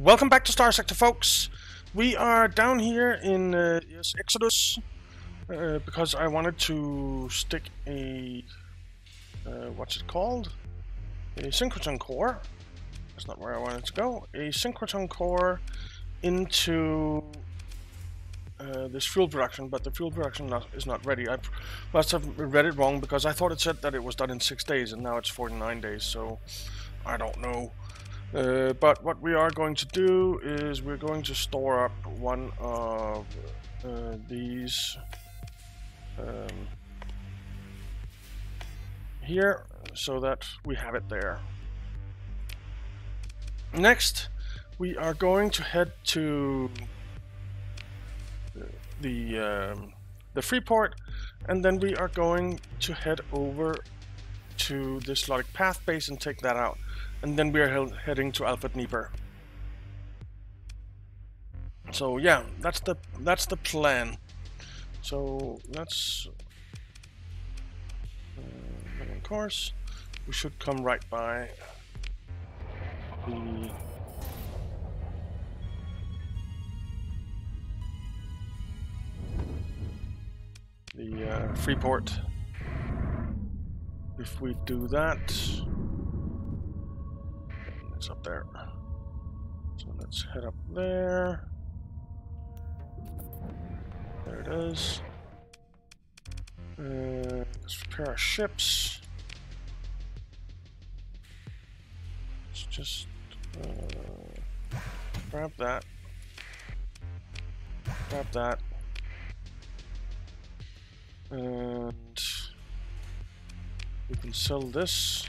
Welcome back to Starsector, folks. We are down here in Exodus because I wanted to stick a a synchrotron core. That's not where I wanted to go. A synchrotron core into this fuel production, but the fuel production is not ready. I must have read it wrong because I thought it said that it was done in 6 days, and now it's 49 days, so I don't know. But what we are going to do is we're going to store up one of these here, so that we have it there. Next, we are going to head to the Freeport, and then we are going to head over to this Luddic Path base and take that out, and then we are heading to Alfred Dnieper. So yeah, that's the plan. So let's of course we should come right by the Freeport. If we do that, it's up there. So let's head up there. There it is. Let's repair our ships. Let's just grab that. Grab that. And we can sell this,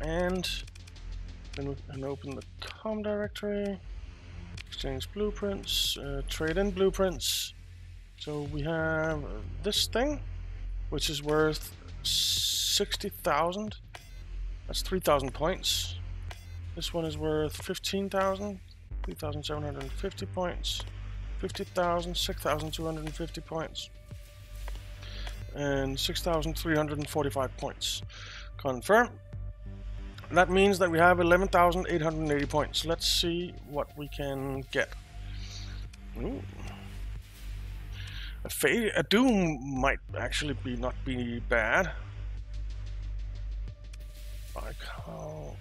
and then we can open the COM directory, exchange blueprints, trade in blueprints. So we have this thing, which is worth 60,000. That's 3,000 points. This one is worth 15,000, 3,750 points, 50,000, 6,250 points, and 6,345 points. Confirm. That means that we have 11,880 points. Let's see what we can get. Ooh. A doom might actually be not be bad. Baikal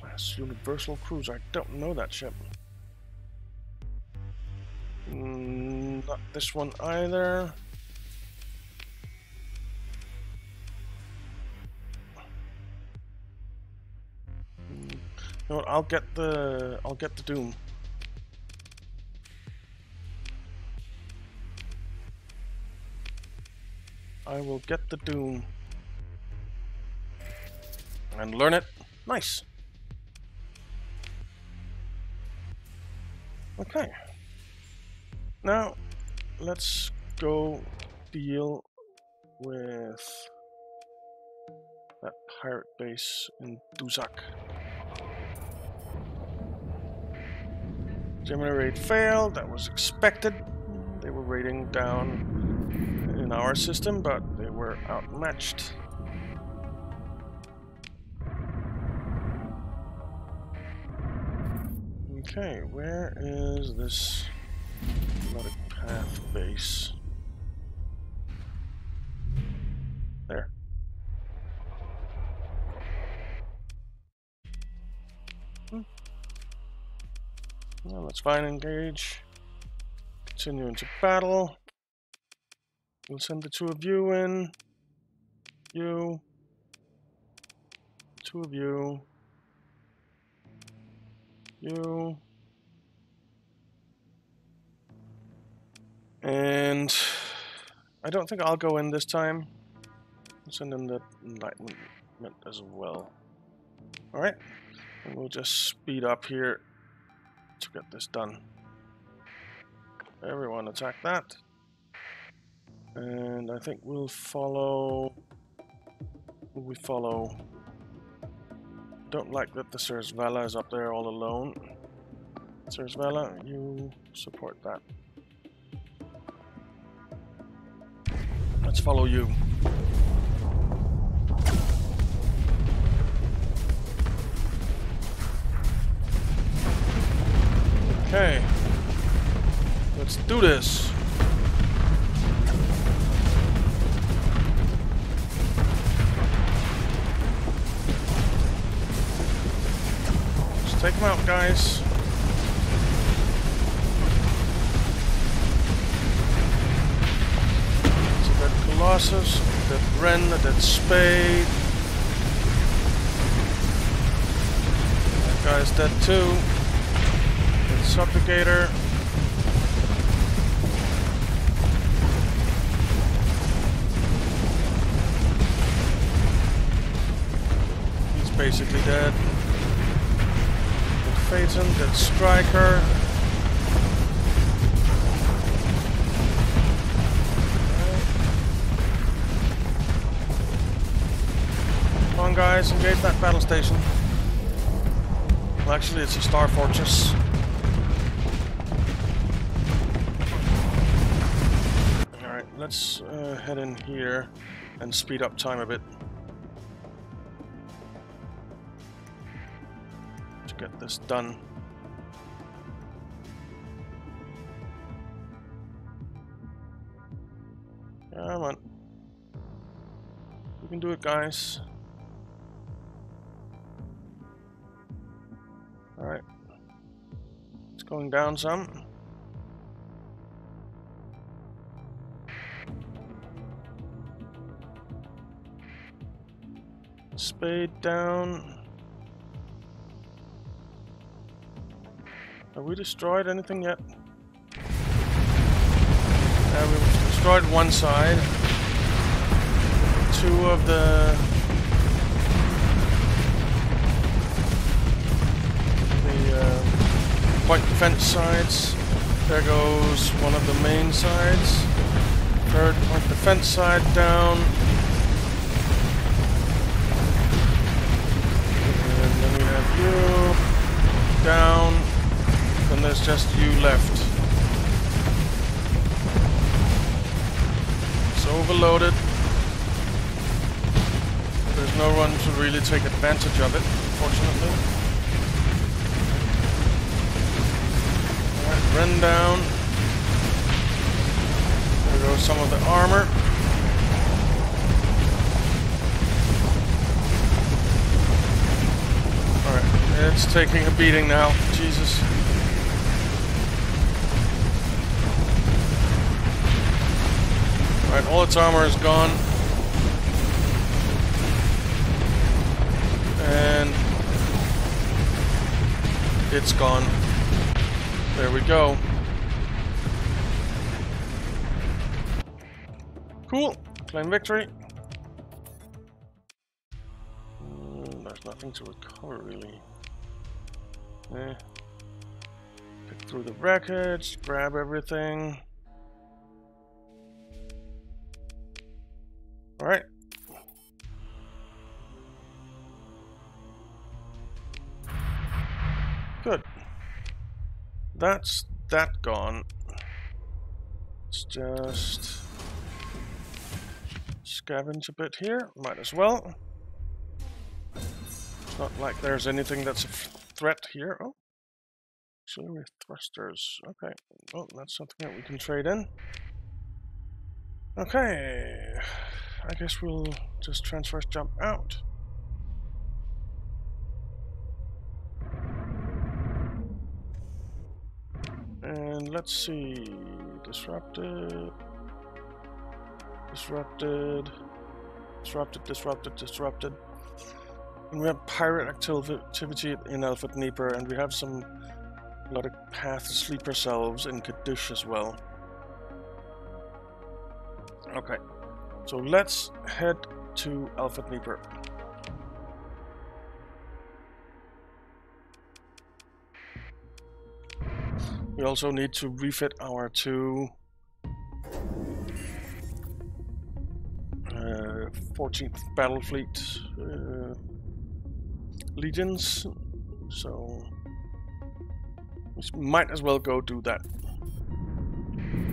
class universal cruise. I don't know that ship. Not this one either. No, I'll get the Doom. I will get the Doom and learn it. Nice. Okay. Now let's go deal with that pirate base in Duzak. Gemini raid failed, that was expected. They were raiding down in our system, but they were outmatched. Okay, where is this Luddic Path base? There. Well, that's fine. Engage. Continue into battle. We'll send the two of you in. You. Two of you. You. And I don't think I'll go in this time. I'll send in the enlightenment as well. Alright. And we'll just speed up here to get this done. Everyone attack that. And I think we'll follow. Don't like that the Sirsvela is up there all alone. Sirsvela, you support that. Let's follow you. Okay. Let's do this. Let's take them out, guys. So that Colossus, that Bren, that Spade. That guy's dead too. That Subjugator. Basically dead. That Phaeton, that Striker. Okay. Come on, guys, engage that battle station. Well, actually, it's a Star Fortress. Alright, let's head in here and speed up time a bit. Get this done. Come on. We can do it, guys. Alright. It's going down some. Spade down. Have we destroyed anything yet? We've destroyed one side. Two of the white defense sides. There goes one of the main sides. Third white defense side down. And then we have you down. And there's just you left. It's overloaded. There's no one to really take advantage of it, unfortunately. Alright, run down. There goes some of the armor. Alright, it's taking a beating now. Jesus. Alright, all its armor is gone. And it's gone. There we go. Cool. Claim victory. There's nothing to recover, really. Pick through the wreckage, grab everything. Alright. Good. That's that gone. Let's just scavenge a bit here. Might as well. It's not like there's anything that's a threat here. Oh. Auxiliary thrusters. Okay. Well, that's something that we can trade in. Okay. I guess we'll just transverse jump out. And let's see. Disrupted. Disrupted. Disrupted, disrupted, disrupted. And we have pirate activity in Alfred Dnieper, and we have some Luddic Path sleeper selves in Kaddish as well. Okay. So let's head to Alfred Dnieper. We also need to refit our two 14th Battle Fleet legions, so we might as well go do that.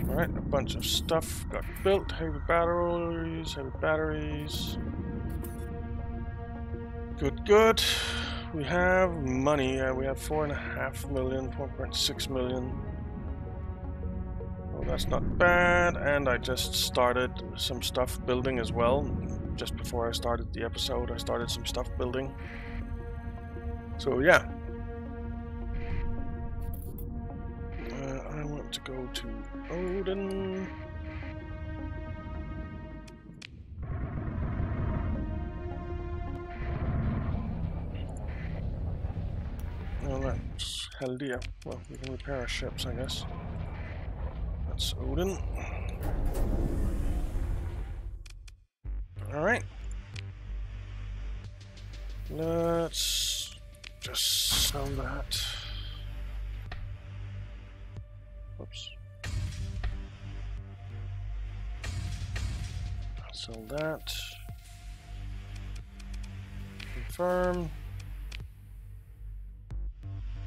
Alright, a bunch of stuff got built. Heavy batteries, heavy batteries. Good, good. We have money. We have 4.5 million, 4.6 million. Well, that's not bad. And I just started some stuff building as well. Just before I started the episode, I started some stuff building. So yeah. I want to go to Odin. Well, that's Haldia. Well, we can repair our ships, I guess. That's Odin. Alright. Let's just sell that. Oops. Sell that. Confirm.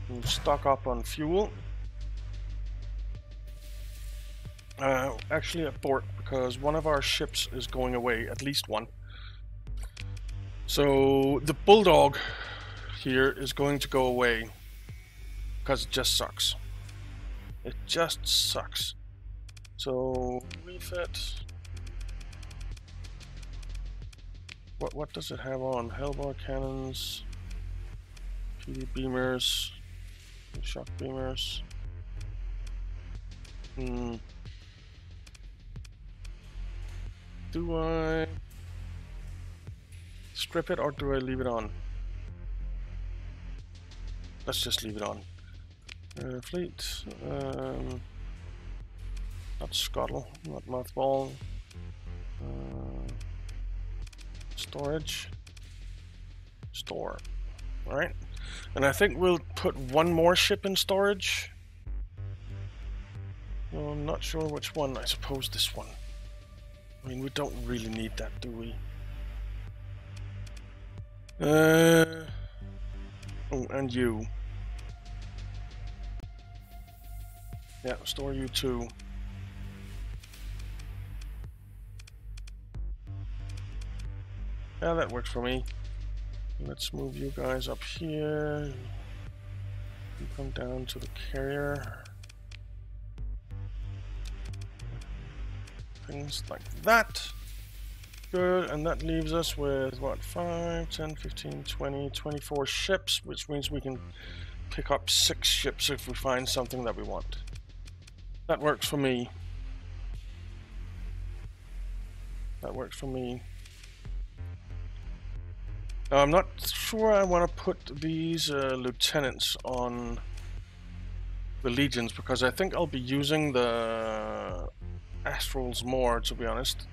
We'll stock up on fuel. Actually abort, because one of our ships is going away, at least one. So the Bulldog here is going to go away because it just sucks. It just sucks. So refit. What does it have on? Hellbar cannons, PD beamers. Shock beamers. Do I strip it or do I leave it on? Let's just leave it on. Fleet. Not scuttle, not mothball. Storage. Store. Alright. And I think we'll put one more ship in storage. Well, I'm not sure which one. I suppose this one. I mean, we don't really need that, do we? Oh, and you. Yeah, store you too. Yeah, that worked for me. Let's move you guys up here. You come down to the carrier. Things like that. Good, and that leaves us with what? 5, 10, 15, 20, 24 ships, which means we can pick up 6 ships if we find something that we want. That works for me. That works for me. Now, I'm not sure I want to put these lieutenants on the legions, because I think I'll be using the Astrals more, to be honest.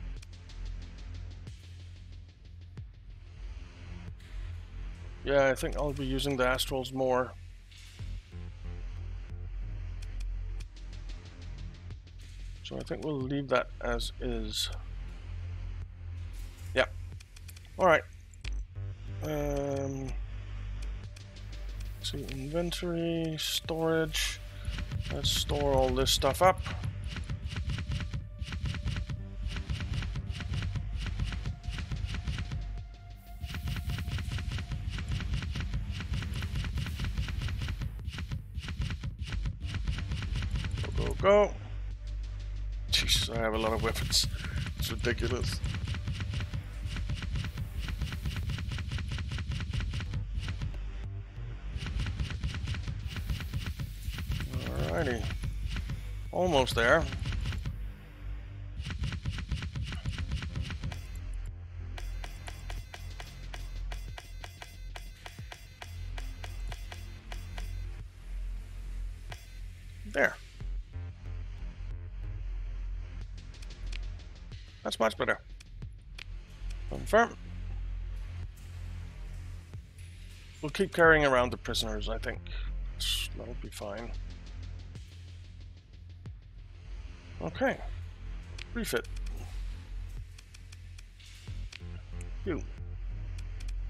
Yeah, I think I'll be using the Astrals more. So I think we'll leave that as is. Yeah. Alright. See, inventory, storage. Let's store all this stuff up. Go, go, go. Jesus, I have a lot of weapons. It's ridiculous. Alrighty. Almost there. There. That's much better. Confirm. We'll keep carrying around the prisoners, I think. That'll be fine. Okay. Refit. You.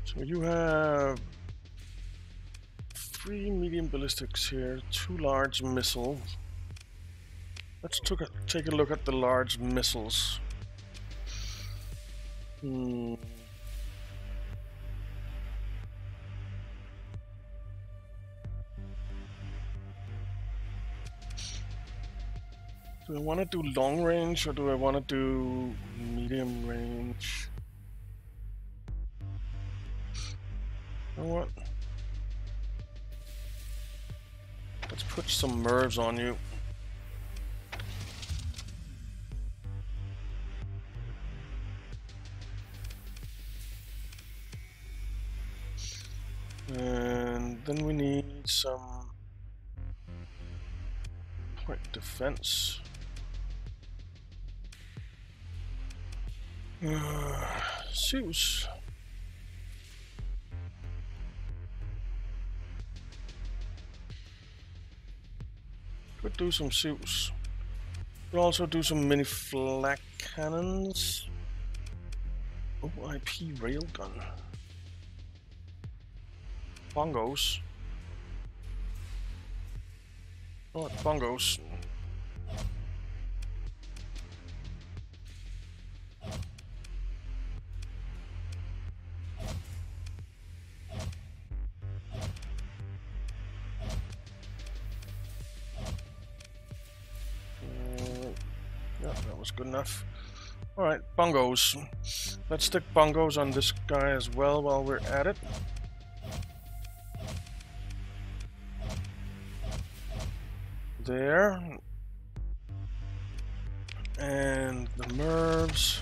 So you have 3 medium ballistics here, 2 large missiles. Let's take a look at the large missiles. Do I want to do long range or do I want to do medium range? You know what? Let's put some MIRVs on you. And then we need some quick defense. Zeus. Could do some Zeus. Could also do some mini flak cannons. OIP railgun. Bongos. Not bongos. Yeah, that was good enough. All right, bongos. Let's stick bongos on this guy as well while we're at it. There, and the MIRVs.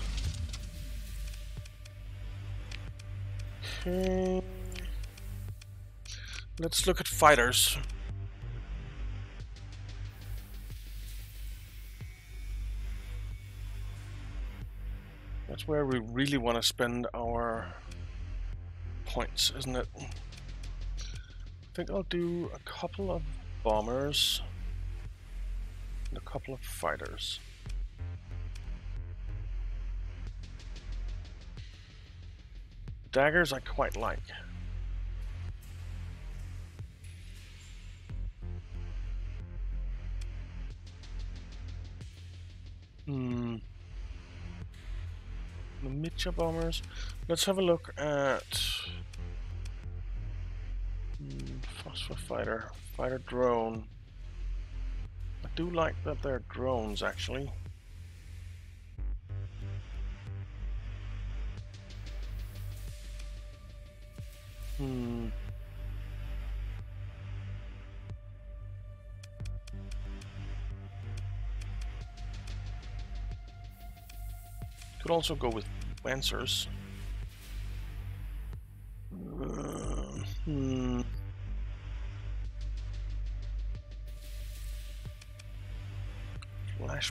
Okay, let's look at fighters. That's where we really want to spend our points, isn't it? I think I'll do a couple of bombers. A couple of fighters. Daggers I quite like. The Mitcha bombers. Let's have a look at Phosphor fighter, fighter drone. I do like that they're drones, actually. Could also go with Lancers.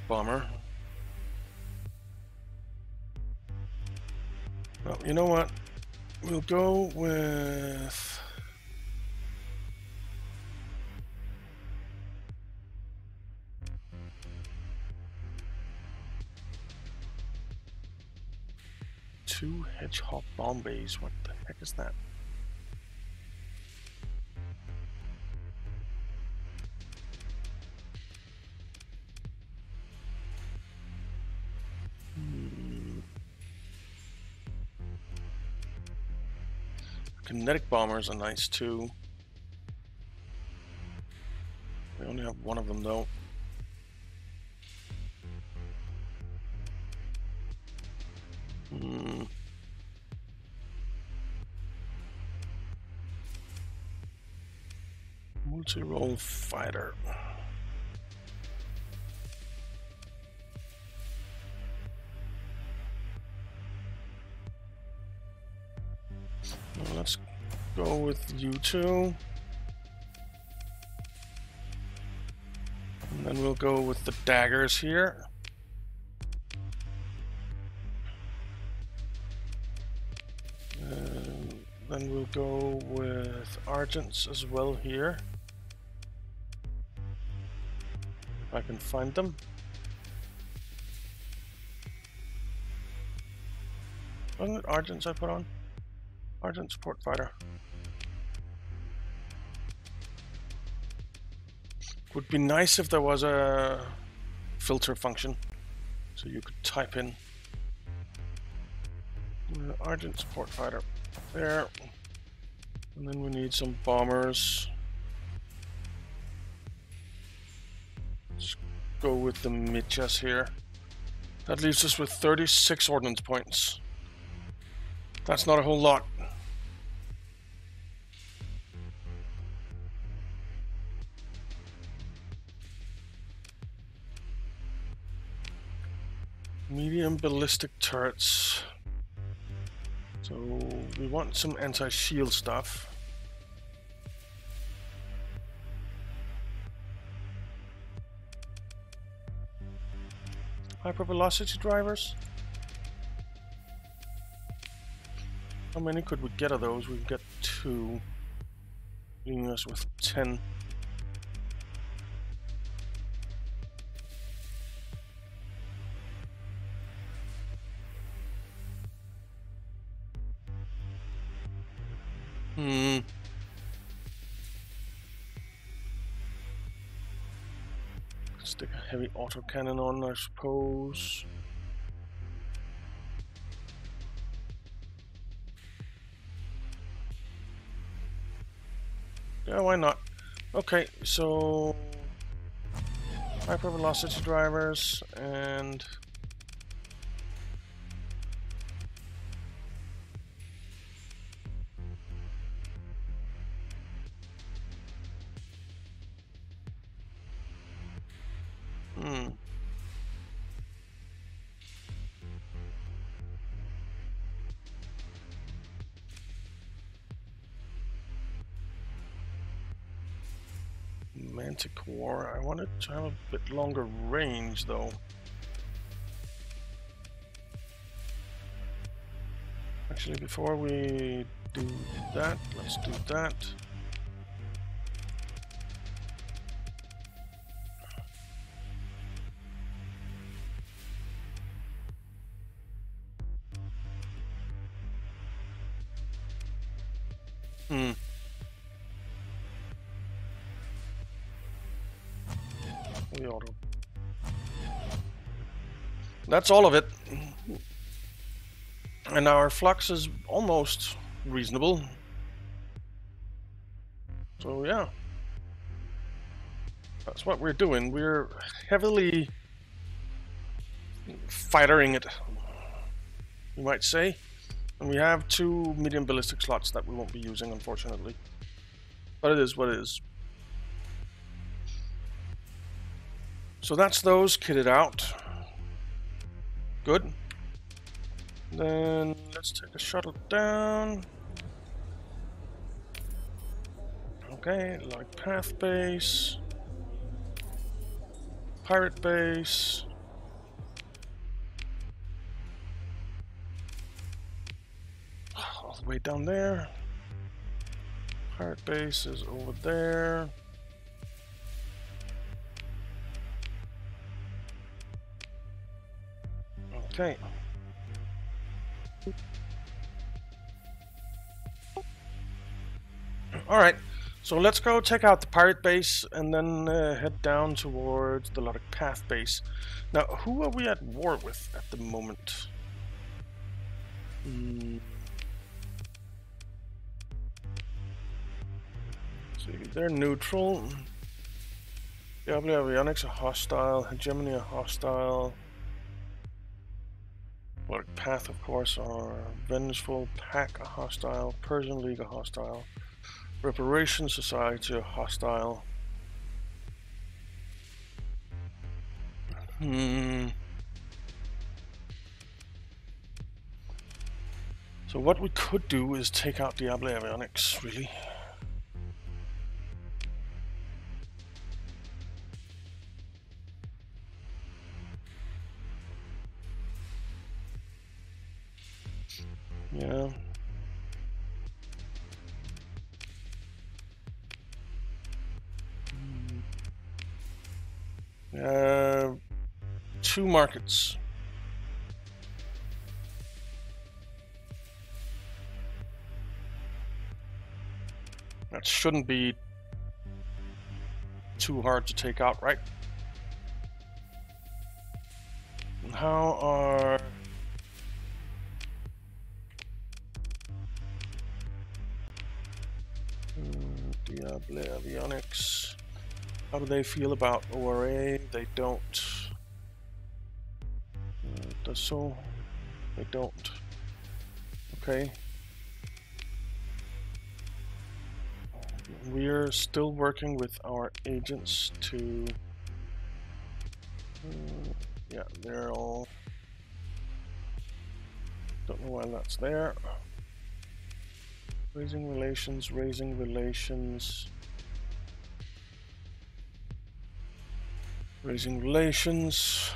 Bomber. Well, you know what? We'll go with two hedgehog bomb bays. What the heck is that? Kinetic bombers are nice too. We only have one of them though. Multi-role fighter. Let's go with you two. And then we'll go with the daggers here. And then we'll go with Argents as well here. If I can find them. Wasn't it Argents I put on? Argent support fighter. Would be nice if there was a filter function so you could type in Argent support fighter there. And then we need some bombers. Let's go with the Mitchas here. That leaves us with 36 ordnance points. That's not a whole lot. Medium ballistic turrets. So we want some anti-shield stuff. Hypervelocity drivers. How many could we get of those? We've got 2, leaving us with 10. Stick a heavy autocannon on, I suppose. Yeah, why not? Okay, so hypervelocity drivers and War. I want it to have a bit longer range though. Actually, before we do that, let's do that. That's all of it, and our flux is almost reasonable, so yeah, that's what we're doing. We're heavily fightering it, you might say, and we have 2 medium ballistic slots that we won't be using, unfortunately, but it is what it is. So that's those kitted out. Good. Then let's take a shuttle down. Okay, like path base, pirate base. All the way down there. Pirate base is over there. Okay. Alright, so let's go check out the pirate base and then head down towards the Luddic Path base. Now, who are we at war with at the moment? See, they're neutral. Diable Avionics are hostile, Hegemony are hostile. Luddic Path, of course, are vengeful, Pack are hostile, Persian League are hostile, Reparation Society are hostile. So what we could do is take out Diable Avionics, really. Yeah. Yeah. 2 markets. That shouldn't be too hard to take out, right? And how are Diable Avionics? How do they feel about ORA? They don't. Does so? They don't. Okay. We're still working with our agents to... yeah, they're all... Don't know why that's there. Raising relations, raising relations. Raising relations.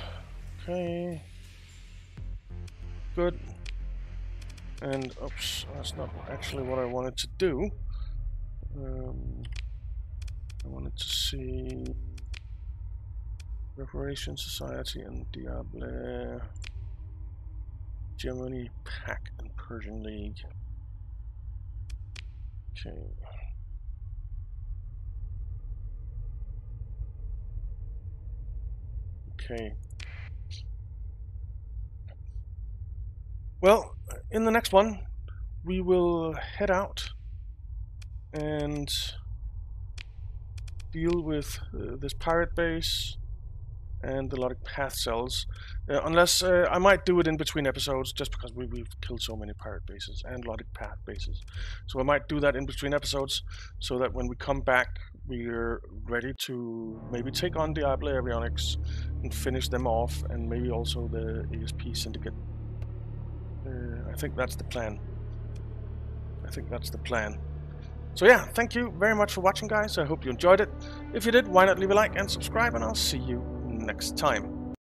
Okay. Good. And, oops, that's not actually what I wanted to do. I wanted to see Reparation Society and Diable Germany Pack and Persian League. Okay. Okay. Well, in the next one, we will head out and deal with this pirate base and the Luddic Path cells. Unless I might do it in between episodes, just because we've killed so many pirate bases and Luddic Path bases. So I might do that in between episodes, so that when we come back, we're ready to maybe take on Diable Avionics and finish them off, and maybe also the ASP Syndicate. I think that's the plan. So yeah, thank you very much for watching, guys. I hope you enjoyed it. If you did, why not leave a like and subscribe, and I'll see you next time.